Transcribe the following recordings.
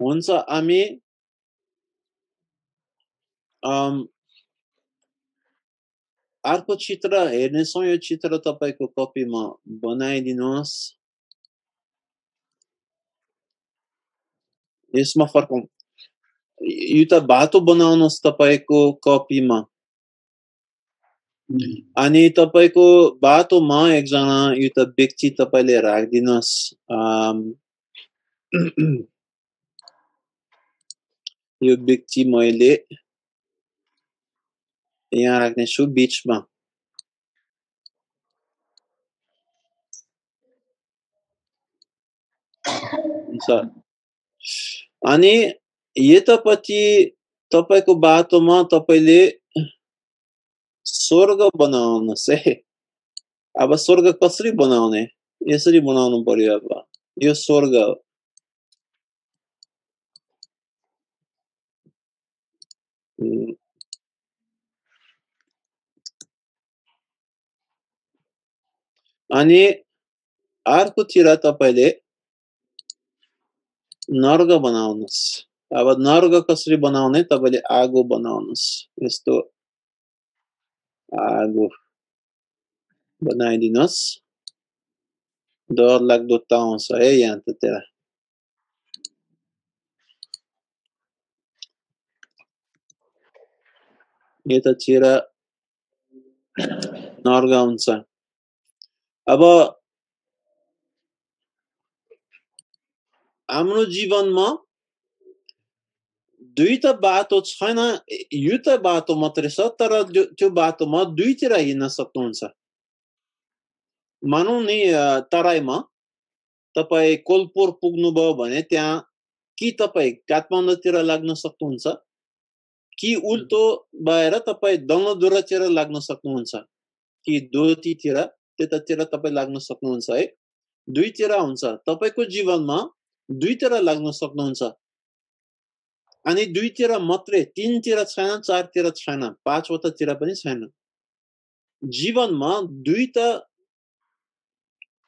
Unser Armee अर्को चित्र हेर्नेछौं यो चित्र तपाईको कपीमा बनाइदिनुहोस् यसमा फर्कौं यो त बाटो बनाउनुस् तपाईको कपीमा अनि तपाईको बाटोमा एकजना यो त व्यक्ति तपाईले राख्दिनुहोस् यो व्यक्ति मैले यहाँ राख्ने छु बीचमा अनि यतापट्टि तपाईको बाटोमा तपाईले स्वर्ग बनाउनुस् है अब स्वर्ग कसरी बनाउने यसरी बनाउनु पर्यो अब यो स्वर्ग अनि अर्कोतिर तपाईले नर्ग बनाउनुस् अब नर्ग कसरी बनाउने तपाईले आगो बनाउनुस् यस्तो आगो बनाइदिनुस् डर लाग्दो ताउँछ है यहाँ त तेरा यतातिर नर्ग हुन्छ अब हाम्रो जीवनमा दुईटा बाटो छैन एउटा बाटो मात्र छ तर त्यो बाटोमा दुईतिर हिँड्न सक्नुहुन्छ मानौ नि तराईमा तपाई कोलपुर पुग्नुभयो भने त्यहाँ कि तपाई काठमाडौँतिर लाग्न सक्नुहुन्छ कि उल्टो भएर तपाई डङदुरातिर लाग्न सक्नुहुन्छ कि दोतीतिर त्यतातिर तपाईं लाग्न सक्नुहुन्छ है दुईतिर हुन्छ तपाईको जीवनमा दुईतिर लाग्न सक्नुहुन्छ अनि दुईतिर मात्रै तीनतिर छैन चारतिर छैन पाँचवटातिर पनि छैन जीवनमा दुईटा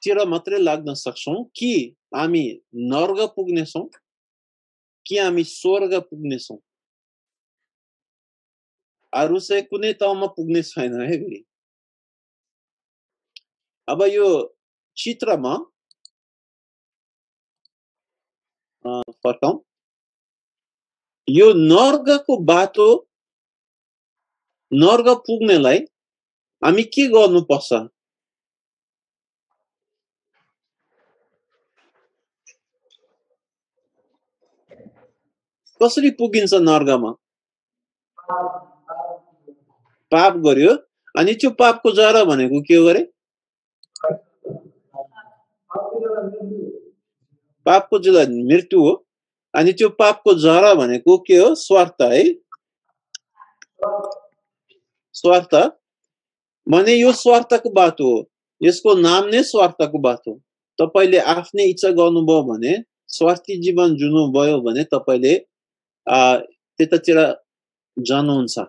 तिर मात्रै लाग्न सक्छौं कि हामी नर्ग पुग्नेछौं कि हामी स्वर्ग पुग्नेछौं अरू चाहिँ कुनै ठाउँमा पुग्ने छैन है अब यो चित्रमा फर्कौं यो नर्गको बाटो नर्ग पुग्नेलाई हामी के गर्नुपर्छ कसरी पुगिन्छ नर्गमा पाप गर्यो अनि त्यो पापको जरा भनेको के हो रे पापको जरा मृत्यु हो अनि त्यो पापको जरा भनेको के हो स्वार्थ है स्वार्थ माने यो स्वार्थको बाटो हो यसको नाम नै स्वार्थको बाटो तपाईले आफ्नै इच्छा गर्नुभयो भने स्वार्थी जीवन जिउनुभयो भने तपाईले त्यतातिर जानुहुन्छ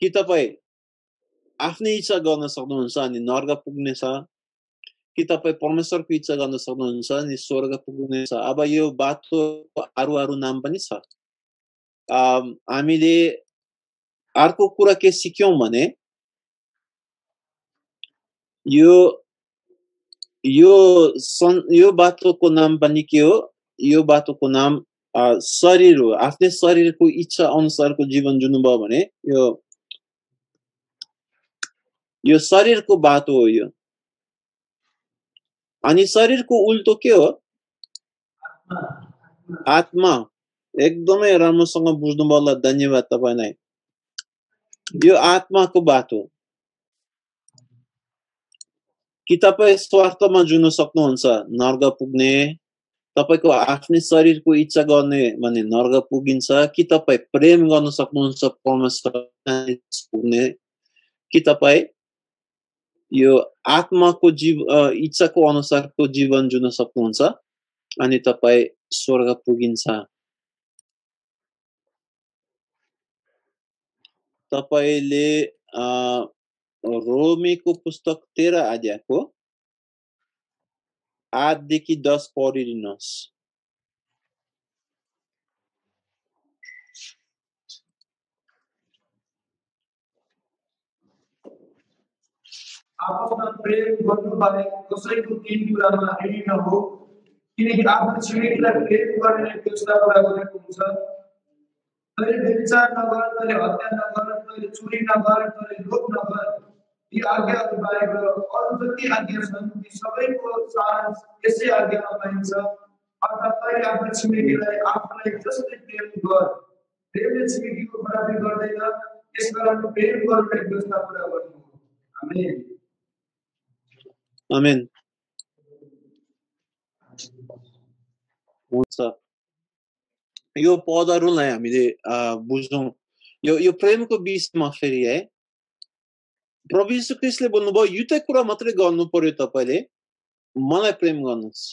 कि तपाई आफ्नै इच्छा गर्न सक्नुहुन्छ अनि नर्क पुग्नेछ कि तपाई परमेश्वरको इच्छा गर्न सक्नुहुन्छ अनि स्वर्ग पुग्नेछ अब यो बाटो अरू नाम पनि छ हामीले अर्को कुरा के सिक्यौं भने यो यो यो बाटोको नाम पनि के हो यो बाटोको नाम शरीर हो आफ्नै शरीरको इच्छा अनुसारको जीवन जिउनुभयो भने यो शरीरको बाटो हो यो अनि शरीरको उल्टो के हो आत्मा एकदमै राम्रोसँग बुझ्नुभयो होला धन्यवाद तपाईलाई यो आत्माको बाटो तपाईं स्वार्थमा जुन सक्नुहुन्छ नर्क पुग्ने तपाईंको आफ्नै शरीरको इच्छा गर्ने भने नर्क पुगिन्छ कि तपाई प्रेम गर्न सक्नुहुन्छ परमेश्वरलाई पुग्ने कि तपाई यो आत्माको जीव इच्छाको अनुसारको जीवन जिउन सक्नुहुन्छ अनि तपाई स्वर्ग पुगिन्छ तपाईले रोमीको पुस्तक 13 अध्यायको 8 देखि 10 पढिदिनुस् आपसमा प्रेम गर्नुबारे कसैको तीन कुरामा ऋणी नहो किनकि आफ्नो छिमेकीलाई प्रेम गर्नेले त्यस्ता कुरा गरेको हुन्छ तैले व्यभिचार नगर तैले हत्या नगर तैले चोरी नगर तैले लोभ नगर यी आज्ञाहरू बाहेक अरू जति आज्ञा छन् ती सबैको सारांश यसै आज्ञामा पाइन्छ अर्थात् तैले आफ्नो छिमेकीलाई आफूलाई जस्तै प्रेम गर प्रेमले छिमेकीको बराबरी गर्दैन त्यसकारण प्रेम गर्ने व्यवस्था पुरा गर्नु आमेन आमेन हुन्छ यो पदहरुलाई हामीले बुझ्नु यो प्रेमको बीचमा फेरि है प्रभु येशू ख्रिस्टले भन्नुभयो युते कुरा मात्रै गर्नु पर्यो तपाईले मलाई प्रेम गर्नुस्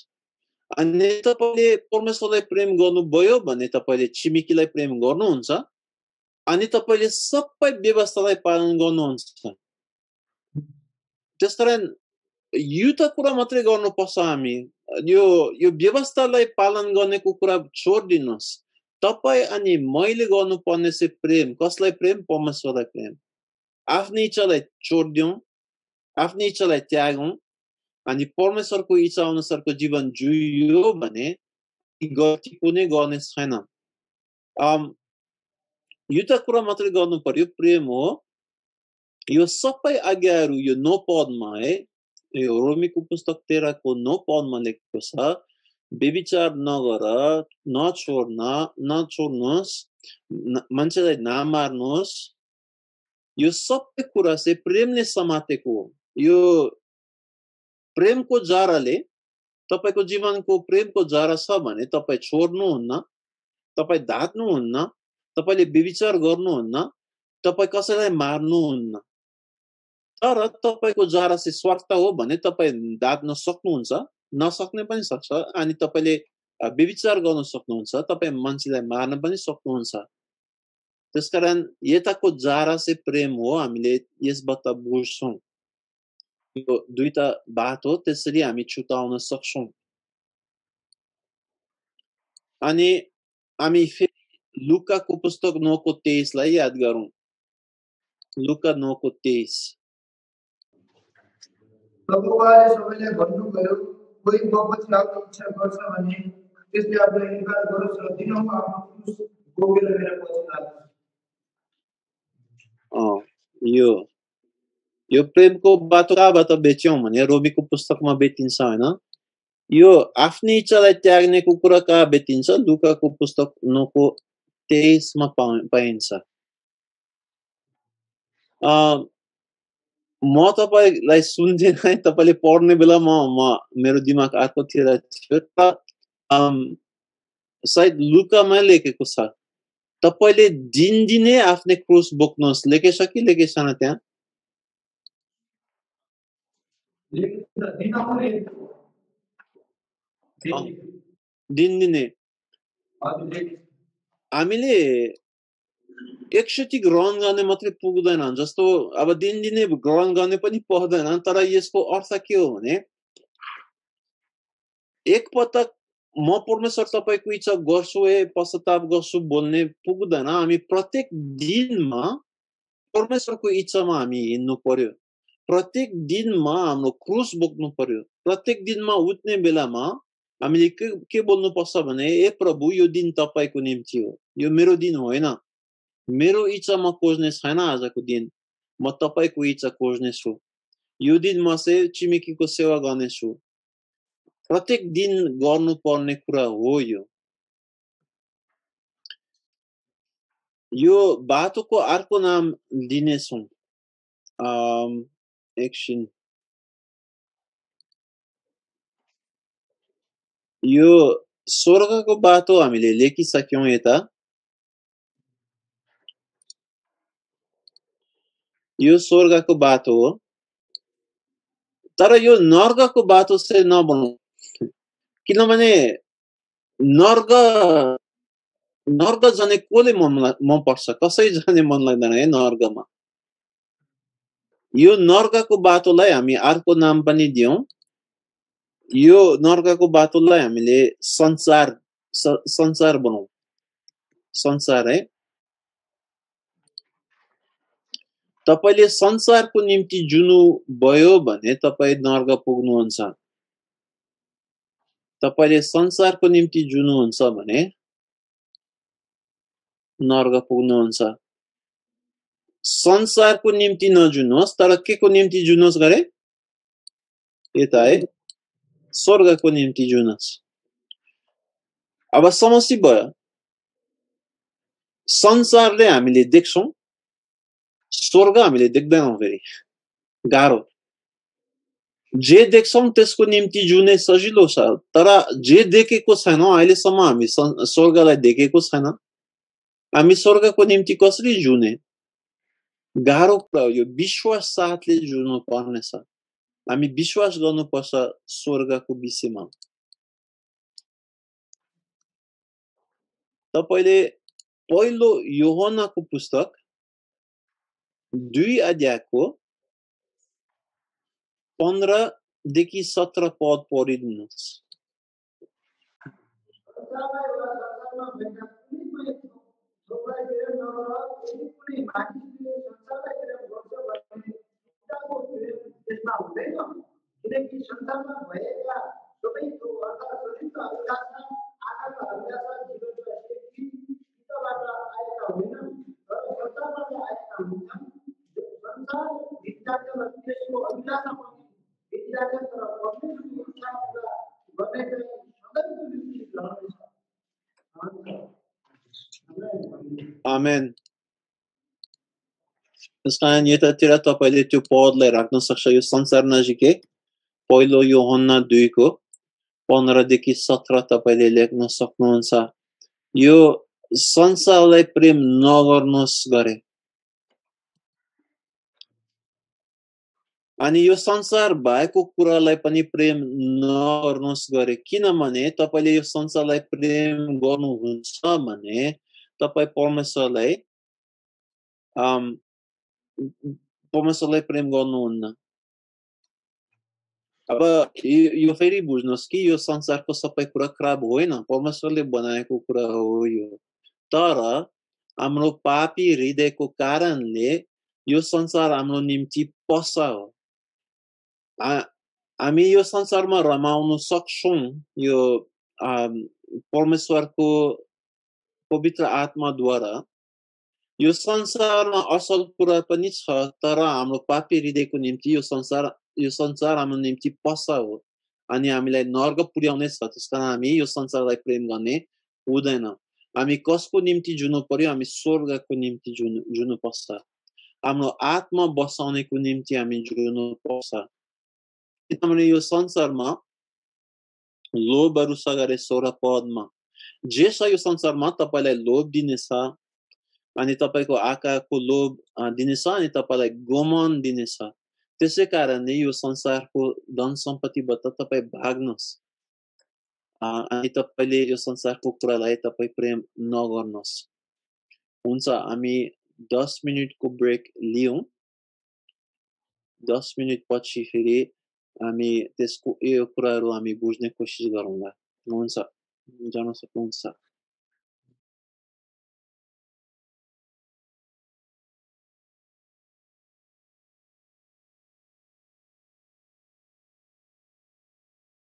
अनि तपाईले परमेश्वरलाई प्रेम गर्नुभयो भने तपाईले छिमेकीलाई प्रेम गर्नुहुन्छ अनि तपाईले सबै व्यवस्थालाई पालन गर्नुहुन्छ त्यसैले युते कुरा मात्रै गर्नुपर्छ हामी यो व्यवस्थालाई पालन गर्नेको कुरा छोड्दिनुस् तपाई अनि मैले गर्नुपर्ने चाहिँ प्रेम कसलाई प्रेम परमेश्वरलाई प्रेम आफ्नो इच्छालाई छोड्दियौं आफ्नो इच्छालाई त्यागौं अनि परमेश्वरको इच्छा अनुसारको जीवन जिउँ भने गति कुनै गर्ने छैन यो त कुरा मात्रै गर्नु पर्यो प्रेम हो यो सबै आज्ञाहरू यो नौ पदमा है यो रोमीको पुस्तक 13 को 9 पदमा लेखेको छ व्यभिचार नगर नछोड्नुहोस् मान्छेलाई नमार्नुहोस् यो सबै कुरा चाहिँ प्रेमले समातेको हो यो प्रेमको जराले तपाईको जीवनको प्रेमको जरा छ भने तपाई छोड्नुहुन्न तपाई धात्नुहुन्न तपाईले व्यभिचार गर्नुहुन्न तपाई कसैलाई मार्नुहुन्न तर तपाईको जरा चाहिँ स्वार्थ हो भने तपाई दाट्न सक्नुहुन्छ नसक्ने पनि सक्छ अनि तपाईले व्यभिचार गर्न सक्नुहुन्छ तपाई मान्छेलाई मार्न पनि सक्नुहुन्छ त्यसकारण यताको जरा चाहिँ प्रेम हो हामीले यसबाट बुझ्छौं यो दुईटा बात हो त्यसरी हामी छुटाउन सक्छौं अनि हामी फेरि लुकाको पुस्तक 9 को 23 लाई याद गरौं लुका 9 को 23 प्रभुवाले सबैले भन्नुभयो कोही बपति आफ्नो इच्छा गर्छ भने त्यसले आफ्नो इन्कार गरोस् र दिनमा आफ्नो क्रुस बोकेर मेरो पछि लाग्छ यो प्रेमको बाटोबाट बेच्यौं भने रोमीको पुस्तकमा बेचिन्छ हैन यो आफ्नो इच्छालाई त्याग्नेको कुरा कहाँ बेचिन्छ लुकाको पुस्तक 9 को 23 मा पाइन्छ म तपाईलाई सुन्दिनै तपाईले पढ्ने बेलामा मेरो दिमाग आत्मतिर थियो सायद लुकामा लेखेको छ तपाईले दिनदिनै आफ्नो क्रुस बोक्नुहोस् लेखेछ त्यहाँ दिनदिनै हामीले एकचोटि ग्रहण गर्ने मात्रै पुग्दैन जस्तो अब दिनदिनै ग्रहण गर्ने पनि पर्दैन तर यसको अर्थ के हो भने एक पटक म परमेश्वर तपाईको इच्छा गर्छु ए पश्चाताप गर्छु भन्ने पुग्दैन हामी प्रत्येक दिनमा परमेश्वरको इच्छामा हामी हिँड्नु पर्यो प्रत्येक दिनमा हाम्रो क्रुस बोक्नु पर्यो प्रत्येक दिनमा उठ्ने बेलामा हामीले के बोल्नुपर्छ भने हे प्रभु यो दिन तपाईको निम्ति हो यो मेरो दिन होइन मेरो इच्छा म खोज्ने छैन आजको दिन म तपाईको इच्छा खोज्ने छु यो दिन म चाहिँ छिमेकीको सेवा गर्ने छु प्रत्येक दिन गर्नु पर्ने कुरा हो यो बाटोको अर्को नाम दिनेछौं एकछिन यो स्वर्गको बाटो हामीले लेखिसक्यौं यता यो स्वर्गको बाटो हो तर यो नर्कको बाटो चाहिँ नबनाऊ किनभने नर्क नर्क जाने कोले मन पर्छ कसै जाने मन लाग्दैन है नर्कमा यो नर्कको बाटोलाई हामी अर्को नाम पनि दियौं यो नर्कको बाटोलाई हामीले संसार संसार बनाऊ संसार है तपाईले संसारको निम्ति जुनु भयो भने तपाई नर्क पुग्नुहुन्छ तपाईले संसारको निम्ति जुनुहुन्छ भने नर्क पुग्नुहुन्छ संसारको निम्ति नजुनुहोस् तर केको निम्ति जुनुहोस् गरे एता है स्वर्गको निम्ति जुनुहोस् अब समस्या भयो संसारले हामीले देख्छौं स्वर्ग हामीले देख्दैनौं फेरि गाह्रो जे देख्छौं त्यसको निम्ति जुने सजिलो छ तर जे देखेको छैनौं अहिलेसम्म हामी स्वर्गलाई देखेको छैन हामी स्वर्गको निम्ति कसरी जुने गाह्रो कुरा यो विश्वास साथले जुनु पर्ने छ हामी विश्वास गर्नुपर्छ स्वर्गको विषयमा तपाईले पहिलो योहन्नाको पुस्तक 2 अध्यायको 15 देखि 17 पद पढिदिनुस् Amen. Stan yeta tira tapale tyo podle rakna saksha yo sansar najike पहिलो योहन्ना 2 को 15 देखि 17 तपाईले लेख्न सक्नुहुन्छ यो संसारलाई प्रेम नगर्नुस् गरे अनि यो संसार भएको कुरालाई पनि प्रेम नगर्नुस् गरे किनभने तपाईले यो संसारलाई प्रेम गर्नुहुन्छ भने तपाई परमेश्वरलाई प्रेम गर्नुहुन्न अब यो फेरि बुझ्नुस् कि यो संसारको सबै कुरा खराब होइन परमेश्वरले बनाएको कुरा हो यो तर हाम्रो पापी हृदयको कारणले यो संसार हाम्रो निम्ति पसा हो हामी यो संसारमा रमाउन सक्छौं यो परमेश्वरको पवित्र आत्माद्वारा यो संसारमा असल कुरा पनि छ तर हाम्रो पापी हृदयको निम्ति यो संसार हाम्रो निम्ति पसा हो अनि हामीलाई नर्क पुर्याउने छ त्यसकारण हामी यो संसारलाई प्रेम गर्ने हुँदैन हामी कसको निम्ति जुनु पर्यो हामी स्वर्गको निम्ति जुनु पर्छ हाम्रो आत्मा बसाउनेको निम्ति हामी जुनु पर्छ किनभने यो संसारमा लोभहरु सगरे 16 पदमा जे छ यो संसारमा तपाईलाई लोभ दिनेछ अनि तपाईको आकाको लोभ दिनेछ अनि तपाईलाई गोमन दिनेछ त्यसै कारणले यो संसारको धन सम्पत्तिबाट तपाई भाग्नुस् अनि तपाईले यो संसारको कुरालाई तपाई प्रेम नगर्नुस् हुन्छ हामी 10 मिनेटको ब्रेक लियौ 10 मिनेट पछि फेरि हामी त्यसको यो कुराहरु हामी बुझ्ने कोसिस गरौँला हुन्छ जान सक्नुहुन्छ